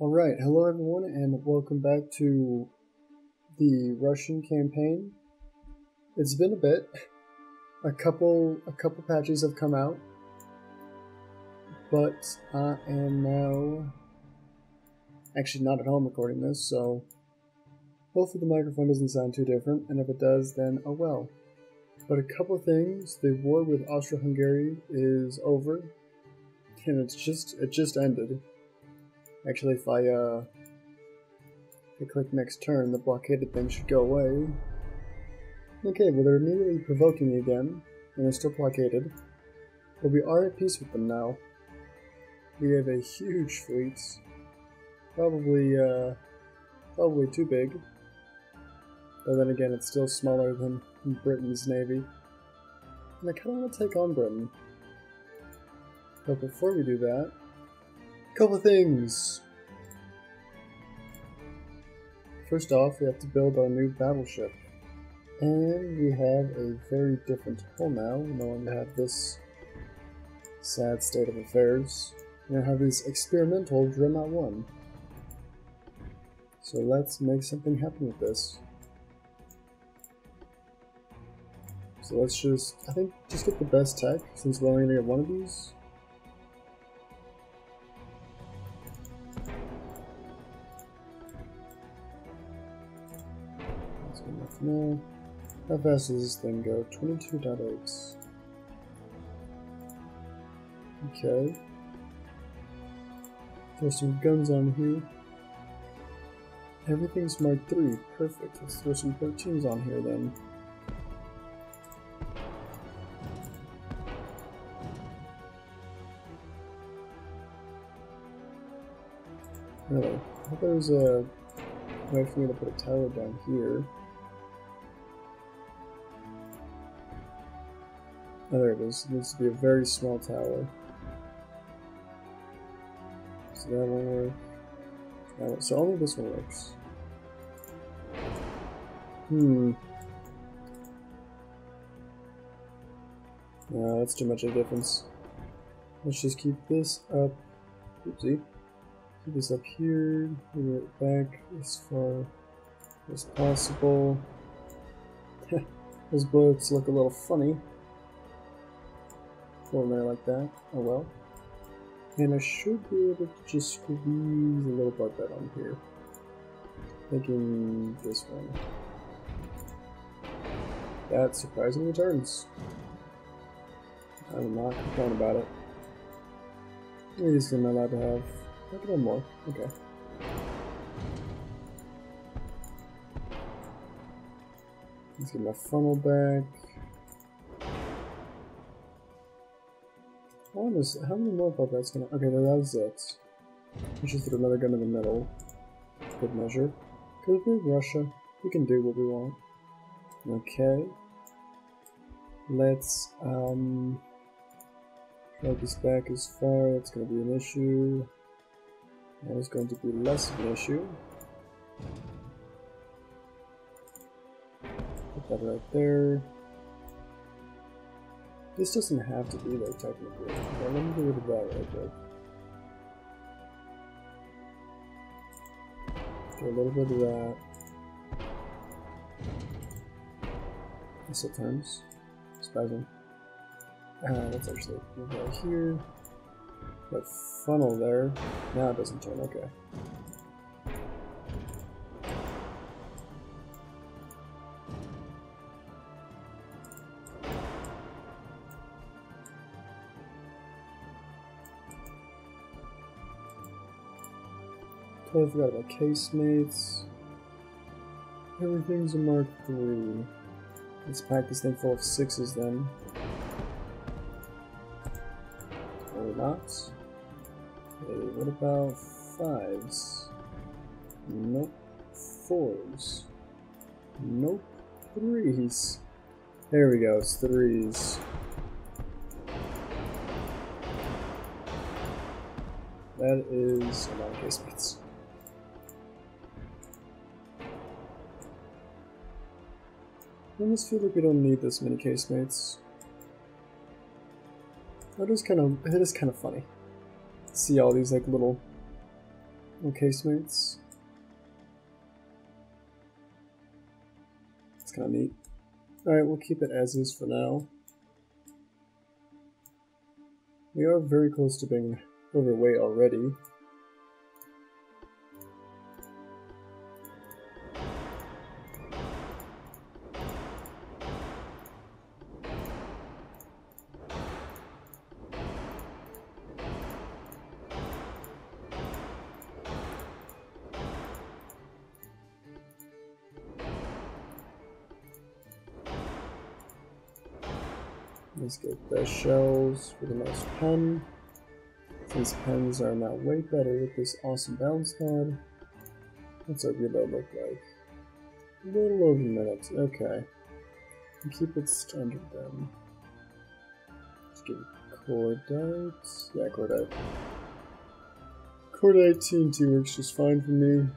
Alright, hello everyone and welcome back to the Russian campaign. It's been a bit. A couple patches have come out. But I am now actually not at home recording this, so hopefully the microphone doesn't sound too different, and if it does, then oh well. But a couple things. The war with Austro-Hungary is over, and it just ended. Actually, if I click next turn, the blockaded thing should go away. Okay, well, they're immediately provoking me again, and they're still blockaded. But we are at peace with them now. We have a huge fleet. Probably too big. But then again, it's still smaller than Britain's navy. And I kind of want to take on Britain. But before we do that, a couple things. First off, we have to build our new battleship. And we have a very different hull now. We no longer have this sad state of affairs. We now have this experimental Dreadnought One. So let's make something happen with this. So let's just get the best tech, since we're only going to get one of these. That's good enough now. How fast does this thing go? 22.8. Okay. Throw some guns on here. Everything's marked 3. Perfect. Let's throw some 13s on here then. Really? I thought there was a way for me to put a tower down here. Oh, there it is. It needs to be a very small tower. So that won't work. Alright, so only this one works. No, that's too much of a difference. Let's just keep this up. Oopsie. Keep this up here, move it back as far as possible. Those bullets look a little funny. Go in there like that, oh well. And I should be able to just squeeze a little part that on here. Thinking this one. That surprisingly turns. I'm not complaining about it. At least I'm allowed to have. Look at one more. Okay. Let's get my funnel back. How many more buckets can I? Okay, no, that was it. We just threw another gun in the middle. Good measure. Because we're in Russia, we can do what we want. Okay. Let's, drag this back as far. That's gonna be an issue. That is going to be less of an issue. Put that right there. This doesn't have to be there technically. Let me get rid of that right there. Do a little bit of that. This still turns. Spasm. Let's actually move right here. That funnel there. Now it doesn't turn, okay. Totally forgot about casemates. Everything's a Mark 3. Let's pack this thing full of 6s then. Or not. What about 5s? Nope. 4s. Nope. 3s. There we go, it's 3s. That is a lot of casemates. I almost feel like we don't need this many casemates. That is kind of funny. See all these like little encasements. It's kind of neat. Alright, we'll keep it as is for now. We are very close to being overweight already. Let's get the shells with a nice pen. Since pens are now way better with this awesome bounce pad. What's our reload look like? A little over a minute, okay. And keep it standard then. Let's give it Cordite. Yeah, Cordite. Cordite TNT works just fine for me.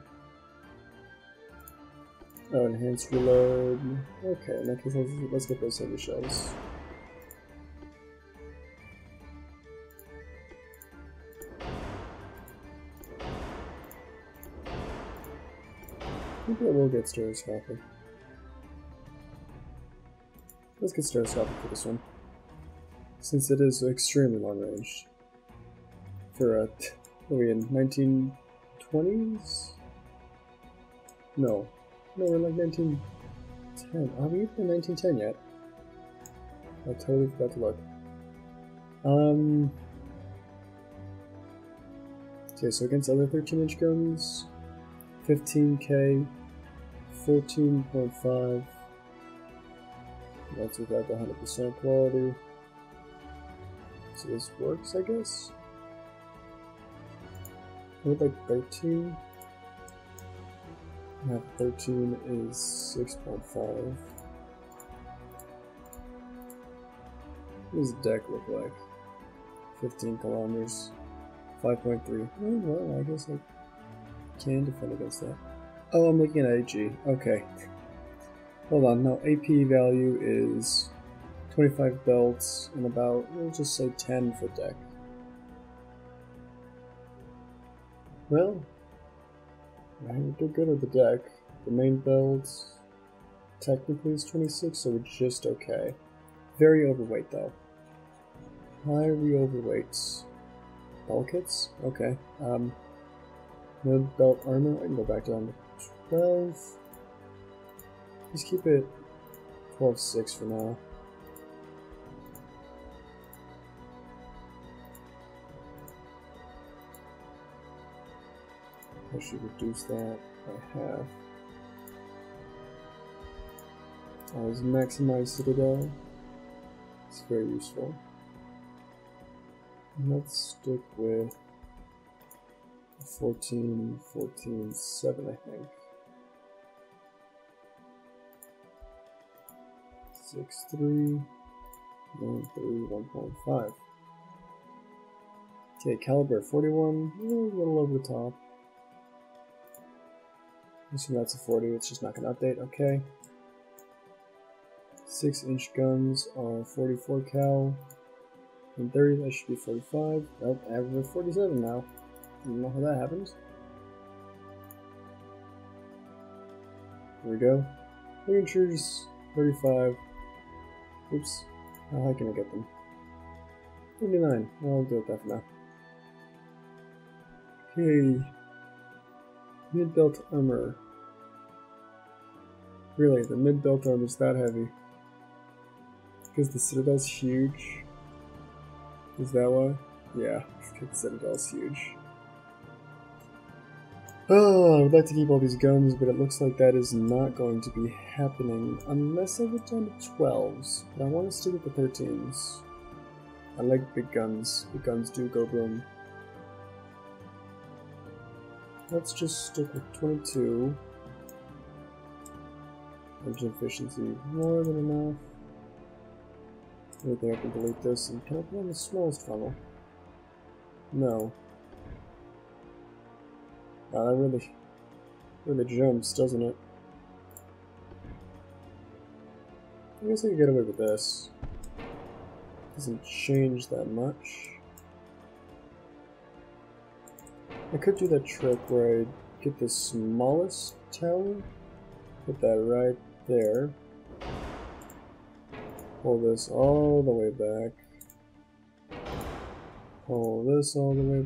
Oh, enhanced reload. Okay, in that case, let's get those heavy shells. Maybe I will get stereoscopic. Let's get stereoscopic for this one, since it is extremely long range. For what are we in, 1920s? No, we're like 1910. Are we even in 1910 yet? I totally forgot to look. Okay, so against other 13-inch guns, 15K, 14.5. That's without the 100% quality. So this works, I guess. What like 13? Yeah, 13 is 6.5. What does the deck look like? 15 kilometers, 5.3. Oh well, I guess I can defend against that. Oh, I'm looking at AG. Okay. Hold on. No, AP value is 25 belts and about, we'll just say 10 for deck. Well, I did good with the deck. The main build technically is 26, so we're just okay. Very overweight though. Why are we overweight? Bell kits? Okay. No belt armor, I can go back down to 12. Just keep it 12.6 for now. I should reduce that by half. Always maximize Citadel. It's very useful. And let's stick with 14, 7, I think. 6, 3, 1, 3, 1.5. Okay, caliber 41, a little over the top. I assume that's a 40, it's just not gonna update, okay. 6-inch guns are 44 cal. In 30, that should be 45. Nope, average 47 now. I don't know how that happens. There we go. Miniatures 35. Oops. How high can I get them? 39. I'll do it that for now. Okay. Mid belt armor. Really, the mid belt armor is that heavy? Because the Citadel's huge. Is that why? Yeah, because the Citadel's huge. Oh, I would like to keep all these guns, but it looks like that is not going to be happening unless I get down to 12s. But I want to stick with the 13s. I like big guns. Big guns do go boom. Let's just stick with 22. Engine efficiency more than enough. I think I can delete this and can I put on the smallest funnel? No. Wow, that really jumps, doesn't it? I guess I can get away with this. Doesn't change that much. I could do that trick where I get the smallest tower, put that right there, pull this all the way back, pull this all the way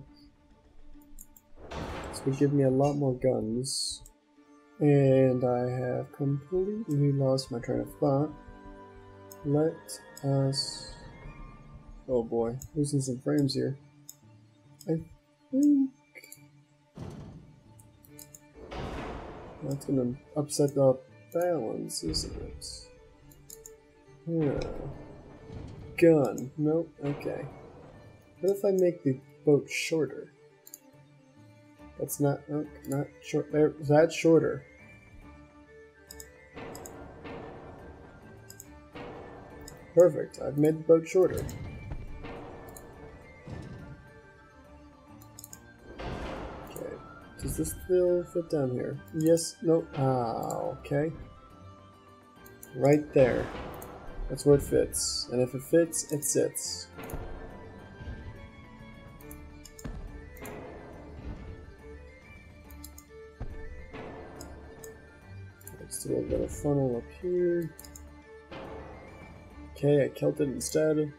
back. This would give me a lot more guns, and I have completely lost my train of thought. Let us... oh boy, losing some frames here. I think that's gonna upset the balance, isn't it? Yeah. Gun. Nope. Okay. What if I make the boat shorter? That's not not short. There, that's shorter. Perfect. I've made the boat shorter. Okay. Does this still fit down here? Yes. Nope. Ah. Okay. Right there. That's where it fits, and if it fits, it sits. Let's do a little funnel up here. Okay, I killed it instead.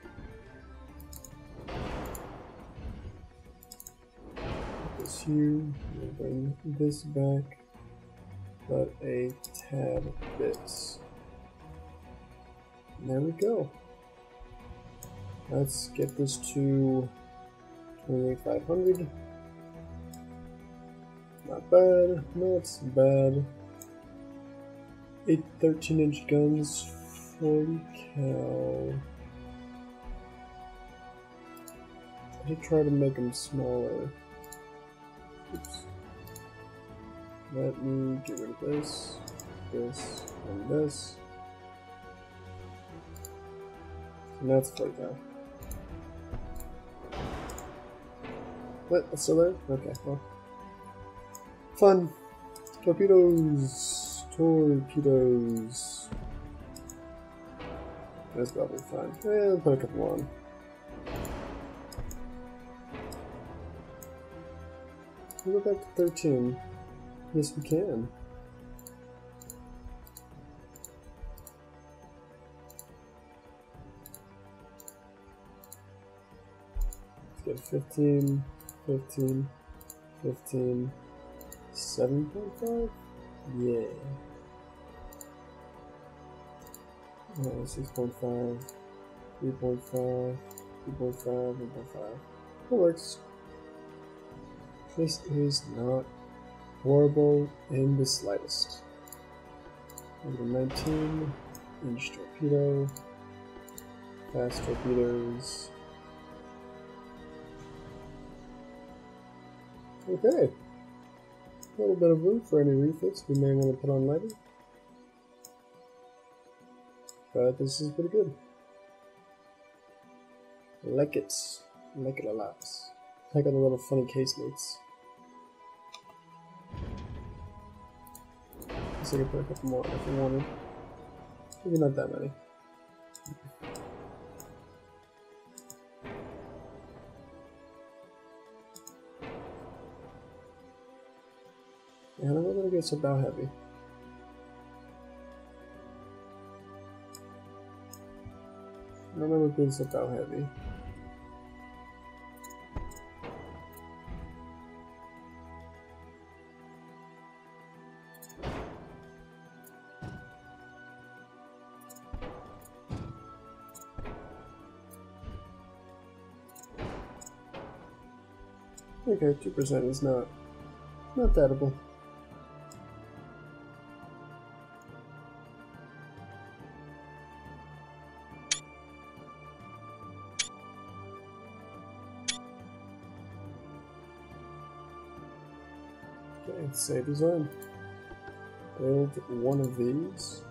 This here, we'll bring this back, but a tad bit. There we go. Let's get this to 28,500. Not bad, not bad. 8 13-inch guns, 40 cal. I should try to make them smaller. Oops. Let me get rid of this, this, and this. And that's played now. What? That's still there? Okay, well. Fun! Torpedoes! Torpedoes! That's probably fine. I'll put a couple on. We'll go back to 13. Yes, we can. Get 15, 15, 15, 7.5? Yeah. 6.5, 3.5, 2.5, 1.5. It works. This is not horrible in the slightest. Number 19-inch torpedo. Fast torpedoes. Okay, a little bit of room for any refits we may want to put on later, but this is pretty good. Like it a lot. Like all the little funny casemates. I guess I could put a couple more if I wanted. Maybe not that many. And I'm not gonna get so bow heavy. I don't remember being so bow heavy. Okay, 2% is not terrible. Save design. Build one of these,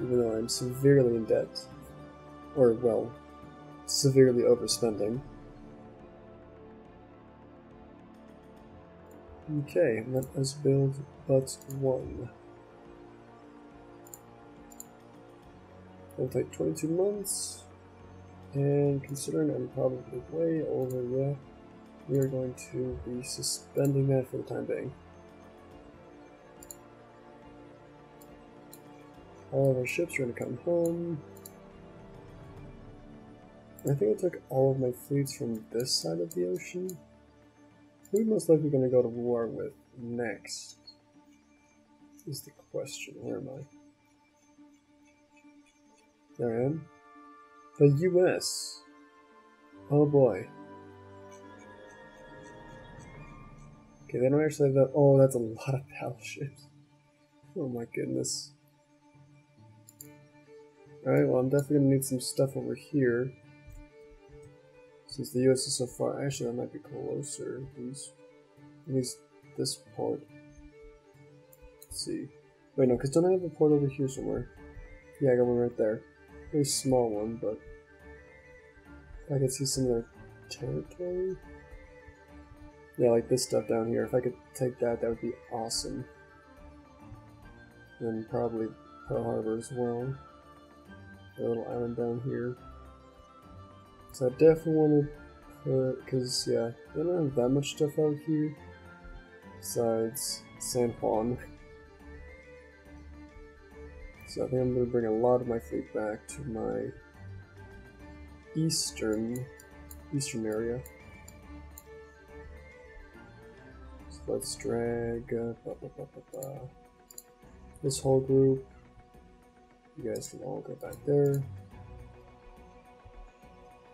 even though I'm severely in debt, or well, severely overspending. Okay, let us build but one. It'll take 22 months, and considering I'm probably way over the we are going to be suspending that for the time being. All of our ships are going to come home. I think I took all of my fleets from this side of the ocean. Who most likely going to go to war with next is the question. Where am I? There I am. The US. Oh boy. Okay, they don't actually have that. Oh, that's a lot of battleships. Oh my goodness. Alright, well, I'm definitely going to need some stuff over here. Since the US is so far. Actually, that might be closer. At least this port. Let's see. Wait, no, because don't I have a port over here somewhere? Yeah, I got one right there. Very small one, but if I could see some of their territory. Yeah, like this stuff down here. If I could take that, that would be awesome. And probably Pearl Harbor as well. A little island down here. So I definitely want to put, because yeah, I don't have that much stuff out here besides San Juan. So I think I'm going to bring a lot of my fleet back to my eastern area. So let's drag this whole group. You guys can all go back there.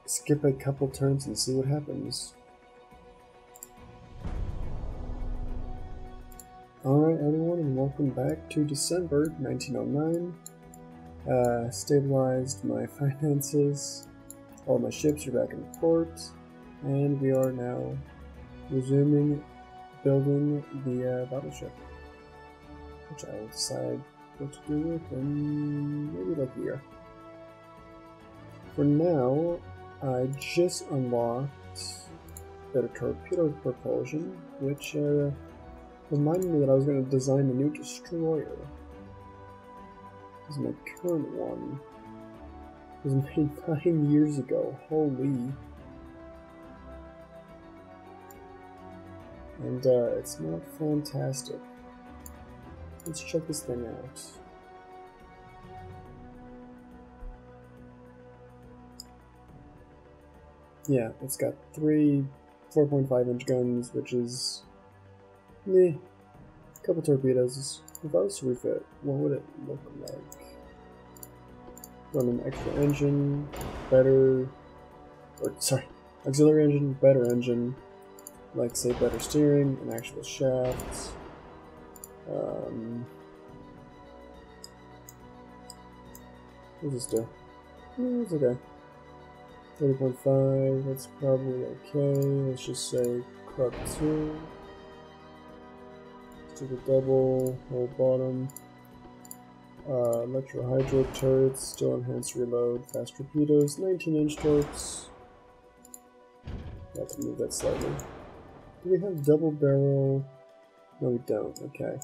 Skip a couple turns and see what happens. Alright everyone, and welcome back to December 1909. Stabilized my finances. All my ships are back in port. And we are now resuming building the battleship. Which I will decide what to do with in maybe like a year. For now, I just unlocked better torpedo propulsion, which reminded me that I was going to design a new destroyer. This is my current one. It was made 9 years ago. Holy! And it's not fantastic. Let's check this thing out. Yeah, it's got three 4.5-inch guns, which is meh. A couple torpedoes. If I was to refit, what would it look like? Run an extra engine, better, or sorry, auxiliary engine, better engine, like say better steering, an actual shaft. What's this do? It's okay. 30.5, that's probably okay. Let's just say crop 2. Let's do the double, whole bottom. Electro-hydro turrets, still enhanced reload, fast torpedoes, 19-inch torps. Got to move that slightly. Do we have double barrel? No, we don't, okay.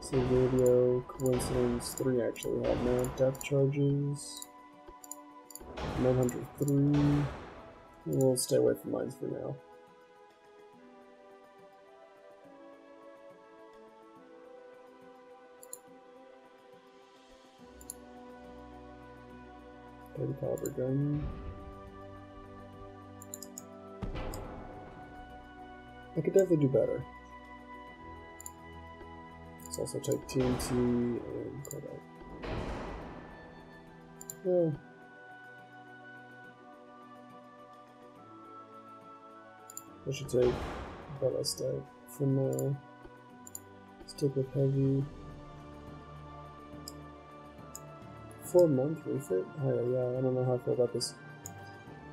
So radio, coincidence, 3 actually we have now. Depth charges. 903. We'll stay away from mines for now. .30 caliber gun. I could definitely do better. Let's also take TNT and Cordite. Yeah. I should take ballistic for now. Stick with heavy. 4 month refit? Oh yeah, I don't know how I feel about this.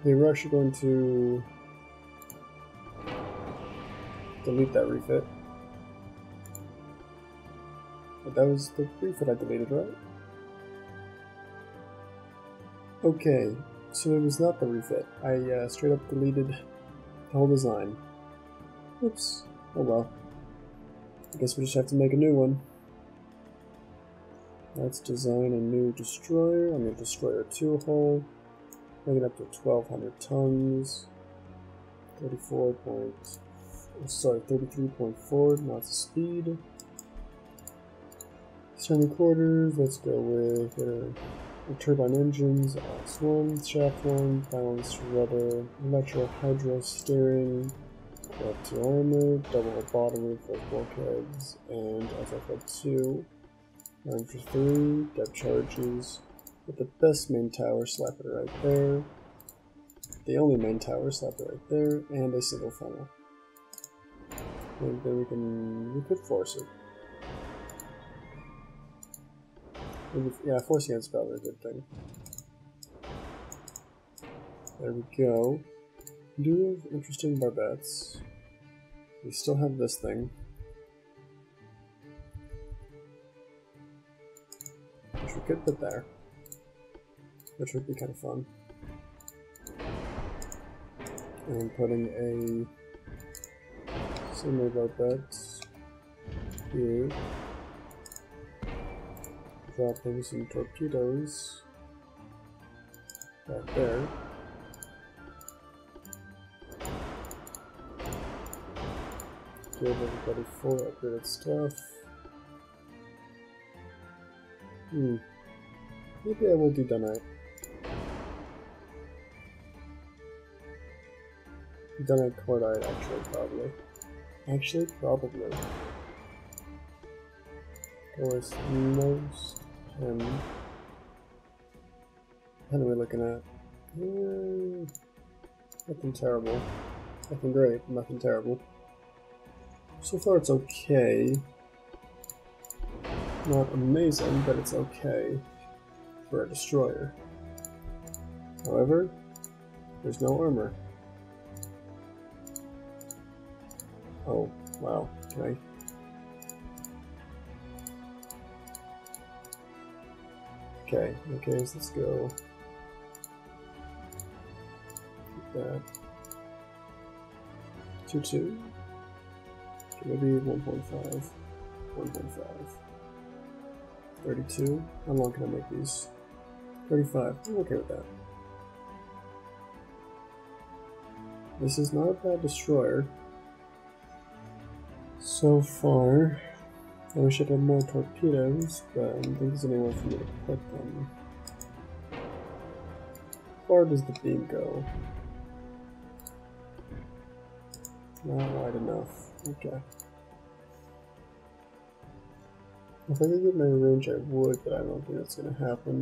They were actually going to delete that refit. But that was the refit I deleted, right? Okay, so it was not the refit. I straight up deleted whole design. Oops. Oh well. I guess we just have to make a new one. Let's design a new destroyer. I mean, destroyer 2 hull. Bring it up to 1,200 tons. 33.4 knots of speed. External quarters, let's go with turbine engines, Ox 1, Shaft 1, Balanced Rudder, Electro Hydro Steering, Club 2 Armor, Double Bottom Reinforced Bulkheads, and FF Club 2, 9 for 3, Depth Charges, with the best main tower, slap it right there, the only main tower, slap it right there, and a single funnel. And then we could force it. Yeah, forcing it's probably a good thing. There we go. We do have interesting barbettes. We still have this thing, which we could put there, which would be kind of fun. And putting a similar barbette here. Dropping some torpedoes right there. Give everybody 4 upgraded stuff. Maybe I will do Dunite. Dunite Cordite, actually, probably. Course, most what are we looking at? Nothing terrible. Nothing great, nothing terrible. So far it's okay. Not amazing, but it's okay for a destroyer. However, there's no armor. Oh, wow, okay. Okay, so let's go. Keep that. 2-2. Okay, maybe 1.5. 1.5. 32. How long can I make these? 35. I'm okay with that. This is not a bad destroyer. So far. I wish I had more torpedoes, but I don't think there's anywhere for me to put them. How far does the beam go? Not wide enough. Okay. If I could get my range, I would, but I don't think that's going to happen.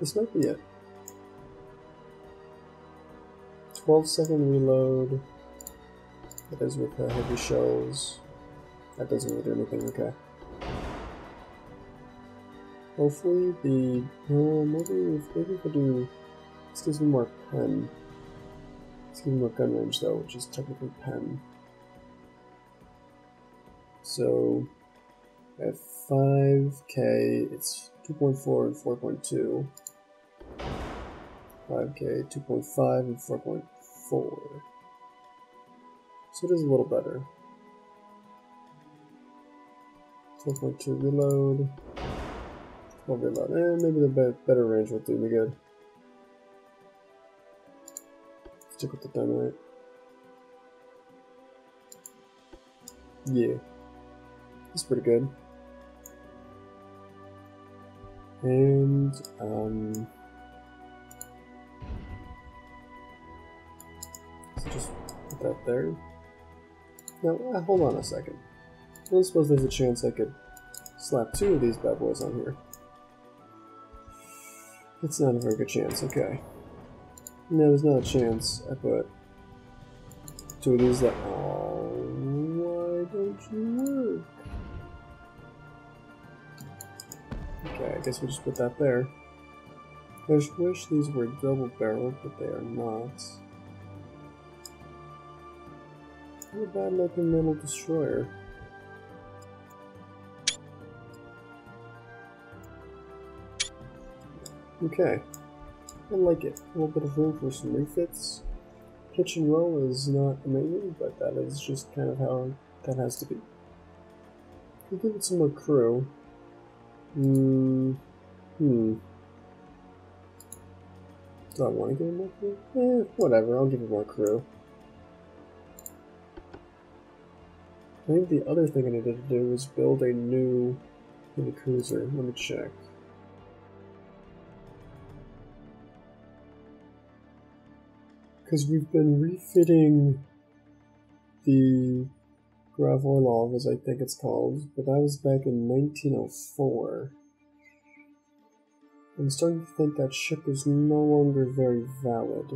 This might be it. 12-second reload. That is with the heavy shells. That doesn't really do anything, okay. Hopefully the... maybe if I do... This gives me more pen. This gives me more gun range though, which is technically pen. So... at 5k, it's 2.4 and 4.2. 5k, 2.5 and 4.4. So it is a little better. 4.2 reload. 12 reload. Maybe the better range will do me good. Stick with the dynamite. Yeah. That's pretty good. And, so just put that there. Now, hold on a second. I don't suppose there's a chance I could slap 2 of these bad boys on here. It's not a very good chance, okay. No, there's not a chance I put 2 of these like. Oh, why don't you work? Okay, I guess we'll just put that there. I just wish these were double-barreled, but they are not. What a bad-looking little destroyer. Okay, I like it. A little bit of room for some refits. Kitchen roll is not amazing, but that is just kind of how that has to be. We'll give it some more crew. Do I want to give it more crew? Eh, whatever, I'll give it more crew. I think the other thing I needed to do was build a new mini cruiser. Let me check. Because we've been refitting the Graf Orlov, as I think it's called, but that was back in 1904. I'm starting to think that ship is no longer very valid.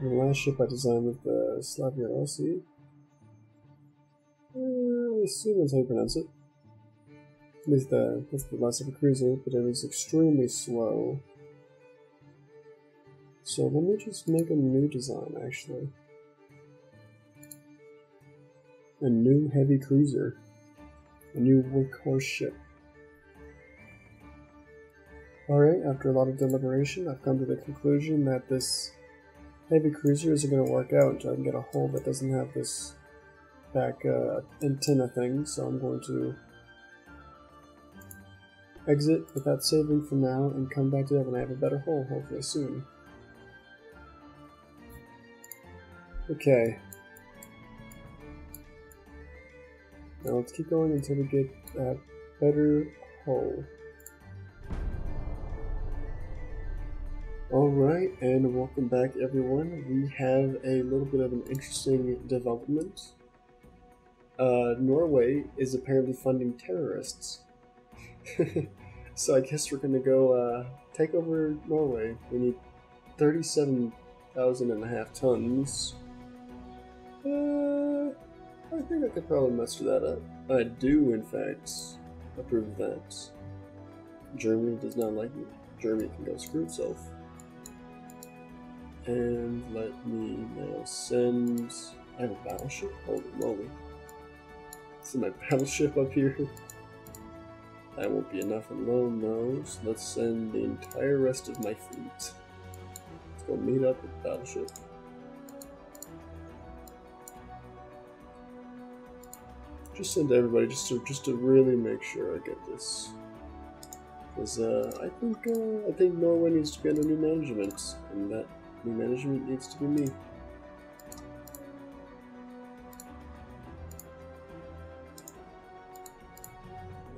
The last ship I designed was the Slavya Rossi. I assume that's how you pronounce it. At least that's the last of a cruiser, but it was extremely slow. So let me just make a new design, actually. A new heavy cruiser. A new workhorse ship. Alright, after a lot of deliberation, I've come to the conclusion that this heavy cruiser isn't going to work out until I can get a hull that doesn't have this back antenna thing, so I'm going to exit without saving for now and come back to that when I have a better hull, hopefully soon. Okay. Now let's keep going until we get a better hull. Alright, and welcome back everyone. We have a little bit of an interesting development. Norway is apparently funding terrorists. So I guess we're gonna go take over Norway. We need 37,500 tons. I think I could probably muster that up. I do, in fact, approve of that. Germany does not like me. Germany can go screw itself. And let me now send... I have a battleship? Holy moly. Send my battleship up here. That won't be enough alone, though. So let's send the entire rest of my fleet. Let's go meet up with the battleship. Just send everybody just to really make sure I get this, because I think Norway needs to be under new management, and that new management needs to be me.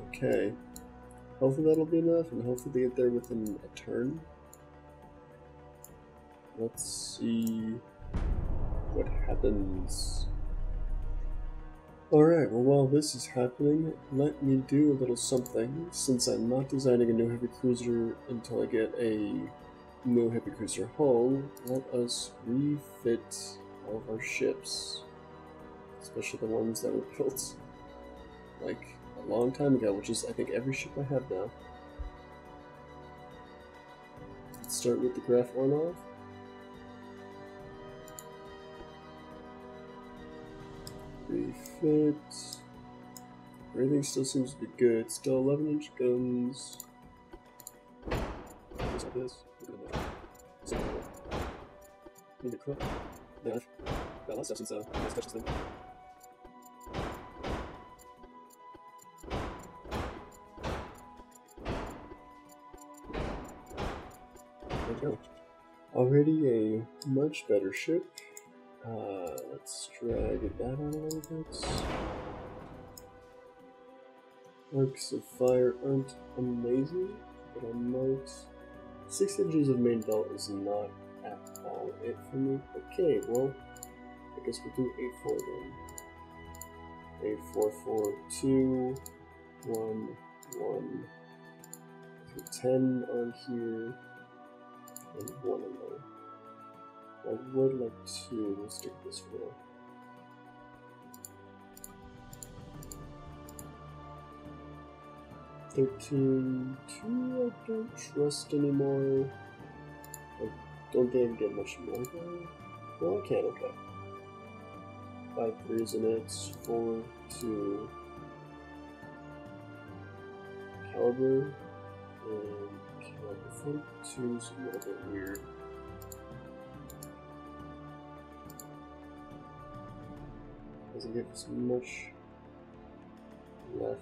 Okay, hopefully that'll be enough, and hopefully they get there within a turn. Let's see what happens. Alright, well while this is happening, let me do a little something, since I'm not designing a new heavy cruiser until I get a new heavy cruiser hull. Let us refit all of our ships, especially the ones that were built like a long time ago, which is I think every ship I have now. Let's start with the Graf Orlov. Refit. Everything still seems to be good. Still 11-inch guns. Already a much better ship. Let's try to get that on a little bit. Arcs of fire aren't amazing, but I might. 6 inches of main belt is not at all it for me. Okay, well, I guess we'll do 8-4 then. 8-4-4-2-1-1. So 10 on here, and 1 on there. I would like to stick this for now. .132 I don't trust anymore. I don't think I can get much more though. Well I can, okay. 5-3s in it, 4-2 caliber, and caliber 42 is a little bit weird. doesn't give us much left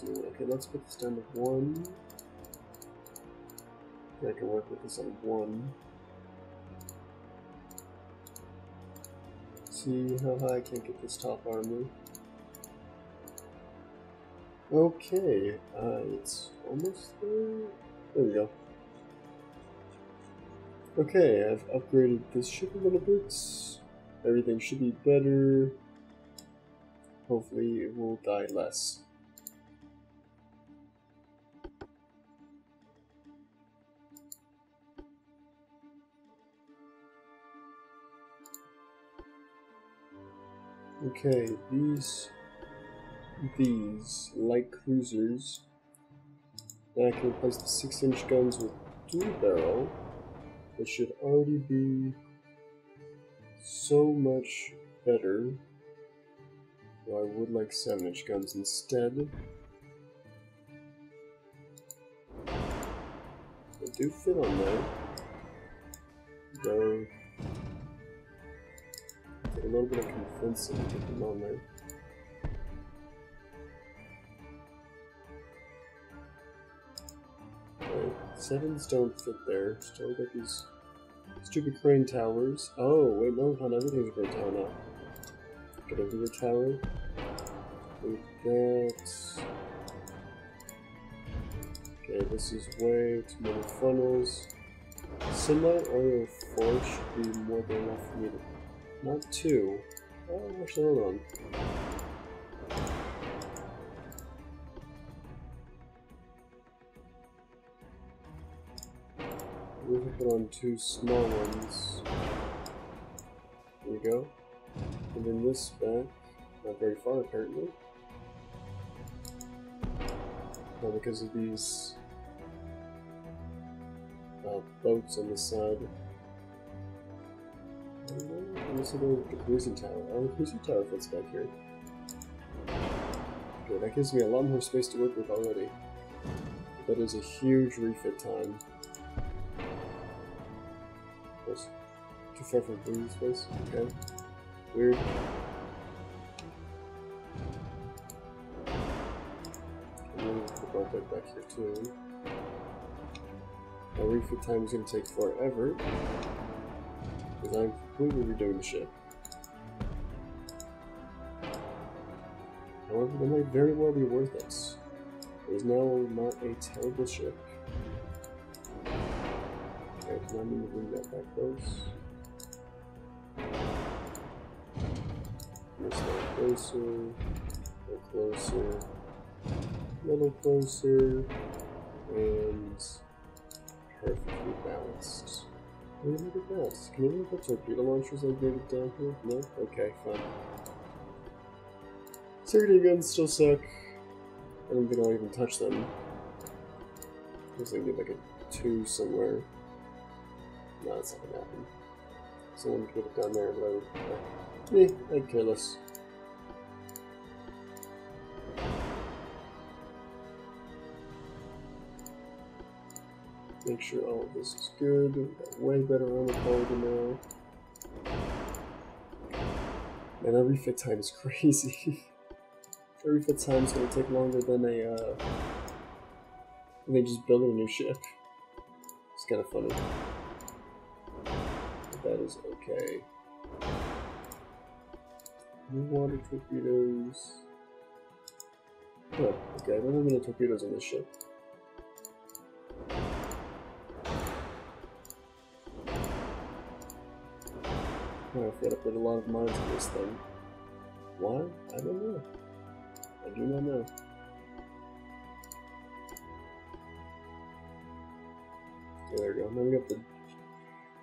to do. Okay, let's put this down to 1. I can work with this on 1. See how high I can get this top armor. Okay, it's almost there. There we go. Okay, I've upgraded this ship a little bit. Everything should be better. Hopefully it will die less. Okay, these light cruisers. Now I can replace the 6-inch guns with dual barrel. It should already be so much better. Well, I would like 7-inch guns instead. They do fit on there. Though, take a little bit of convincing to put them on there. Sevens don't fit there. Still got these stupid crane towers. Oh, wait, no, not everything's a crane tower now. Get over the tower. We've got... Okay, this is way too many funnels. Semi-oil forge should be more than enough for me to... Not two. Oh, actually, hold on. We can put on 2 small ones. There we go. And then this back. Not very far, apparently. Well, because of these boats on the side. And this is the cruising tower. Oh, the cruising tower fits back here. Okay, that gives me a lot more space to work with already. That is a huge refit time. Too far from breathing space? Okay. Weird. And then we'll put our bed back here too. Our refit time is going to take forever. Because I'm completely redoing the ship. However, they might very well be worth it. It is now not a terrible ship. Okay, so I'm going to bring that back close. Closer, little closer, little closer, and perfectly balanced. Where did I get that? Can I even put torpedo launchers like that down here? No? Okay, fine. Security guns still suck. I don't think I'll even touch them. I guess I can get like a 2 somewhere. No, that's not gonna happen. Someone could get it down there, but I would. Me, I'd care less. Make sure all of this is good. We've got way better armor quality now. Man, that refit time is crazy. That refit time is going to take longer than a, than just building a new ship. It's kind of funny. But that is okay. New water torpedoes. Oh, okay, I don't have any torpedoes on this ship. Oh, I've got to put a lot of mines in this thing. Why? I don't know. I do not know. Okay, there we go. Now we got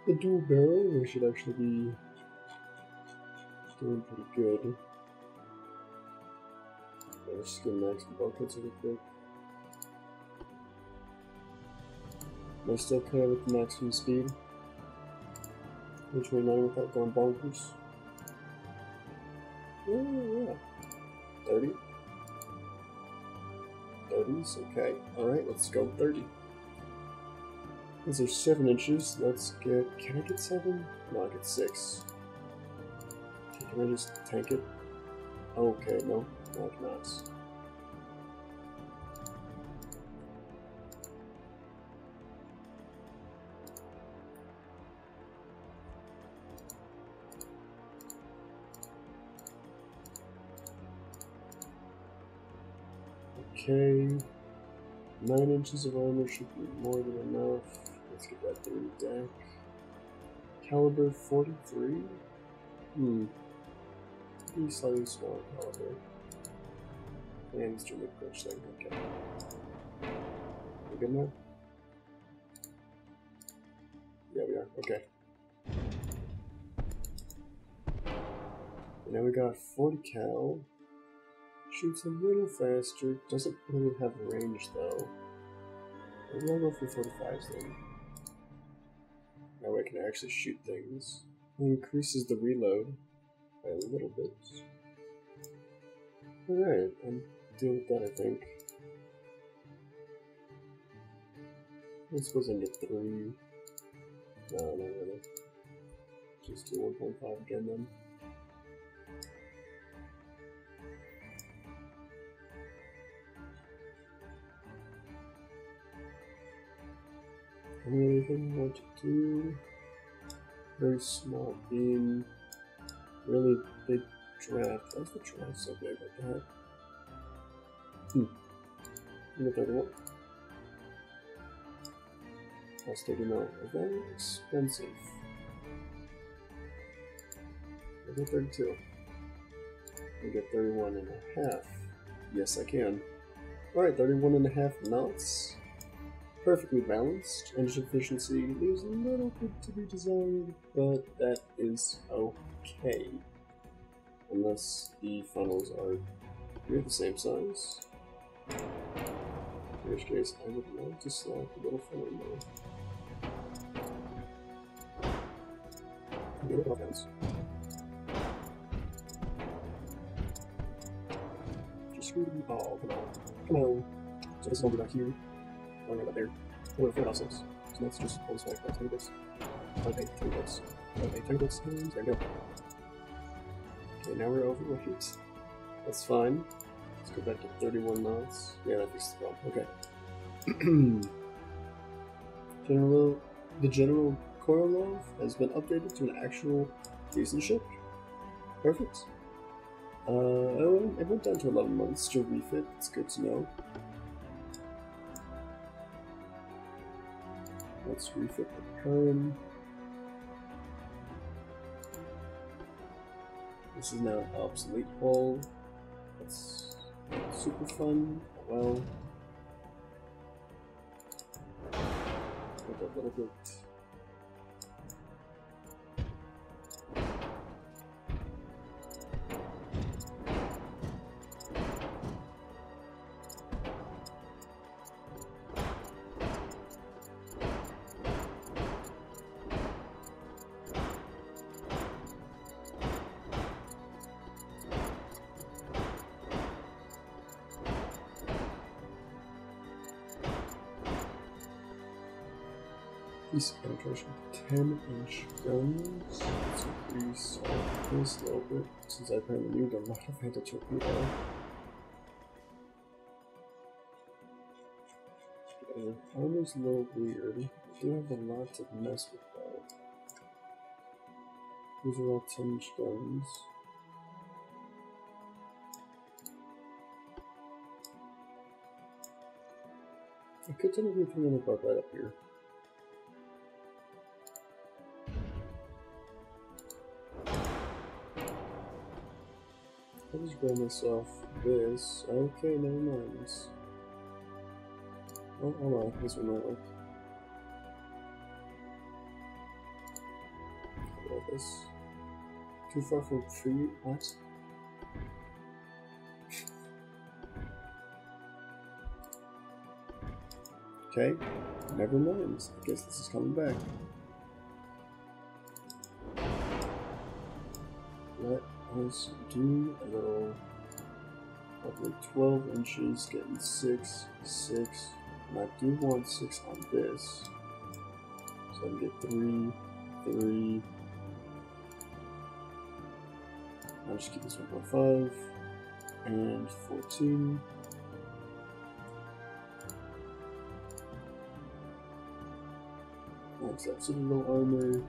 the dual barrel, which should actually be doing pretty good. Okay, let's just get max buckets really quick. Am I still kind of at the maximum speed? Which way now without going bonkers? Yeah. 30? 30s? Okay. Alright, let's go 30. These are 7 inches. Let's get... Can I get 7? No, I get 6. Can I just tank it? Okay, no, not nice. Okay, 9 inches of armor should be more than enough. Let's get that thing in deck. Caliber 43? Be slightly smaller caliber. And Mr. McCrutch thing, okay. We good now? Yeah, we are, okay. And now we got 40 cal. Shoots a little faster, doesn't really have range though. We'll go for 45s then. That way I can actually shoot things. It increases the reload by a little bit. Alright, I'm dealing with that I think. This goes into 3. No, not really. Just do 1.5 again then. Anything more to do? Very small beam. Really big draft. Why's the draft so big like that? You get 31. That's 39. Very expensive. I get 32. I get 31.5. Yes, I can. Alright, 31.5 knots. Perfectly balanced. Engine efficiency leaves a little bit to be desired, but that is okay. Unless the funnels are the same size. In which case, I would love to slap a little funnel more. Just screw the ball. Come on. So this one back here. Oh, right about there. We're going to fit ourselves. So let's just hold this way. Let's do this. Okay, turn this. Okay, turn this. There we go. Okay, now we're overweight. That's fine. Let's go back to 31 knots. Yeah, that fixes the problem. Okay. The General Orlov has been updated to an actual decent ship. Perfect. It went down to 11 months to refit. It's good to know. Let's refit the cone. This is now an obsolete hull. That's super fun. Well, put that little bit. Penetration 10-inch guns. Let's increase this a little bit since I apparently need a lot of anti-torpedo. Armor's a little weird. I do have a lot to mess with though. These are all 10-inch guns. I could technically put another butt right up here. I'll just grab myself this. Okay, never mind. Oh, hold on, this one might work. How about this? Too far from tree? What? Okay, never mind. I guess this is coming back. What? Let's do a little, probably 12 inches, getting 6, 6, and I do want 6 on this, so I can get 3, 3, I'll just keep this 1.5, and 14. That's absolutely no armor.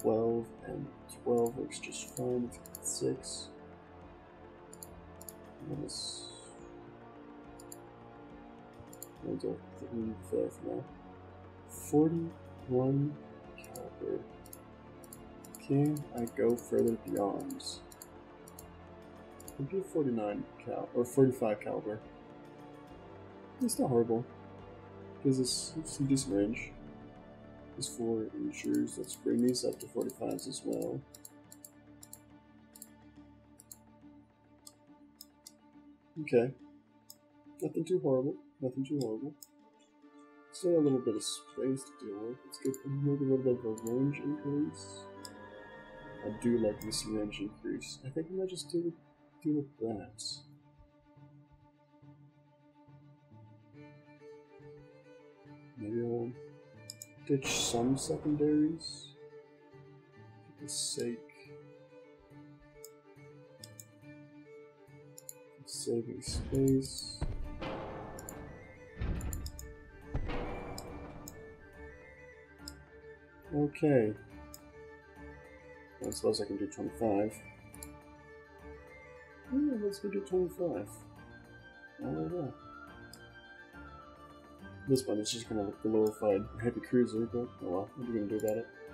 12 and 12 works just fine. 6 minus. I don't think we need that now. 41 caliber. Can I go further beyond? It'd be 49 cal or 45 caliber. It's not horrible. Gives us some decent range. Is 4 inches. Let's bring these up to 45s as well. Okay. Nothing too horrible. Nothing too horrible. Still a little bit of space to deal with. Let's get maybe a little bit of a range increase. I do like this range increase. I think I might just deal with that. Maybe I'll ditch some secondaries for the sake of saving space. Okay. I suppose I can do 25. Yeah, let's go do 25. I don't know. This one is just kind of a glorified heavy cruiser, but oh well, what are you going to do about it?